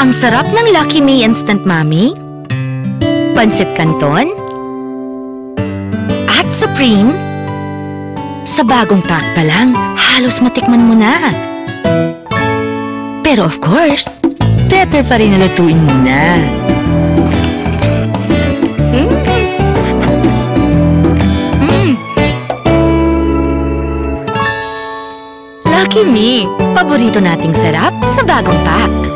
Ang sarap ng Lucky Me Instant Mami, Pancet Canton, at Supreme. Sa bagong pack pa lang, halos matikman mo na. Pero of course, better pa rin na lutuin muna. Lucky Me, paborito nating sarap sa bagong pack.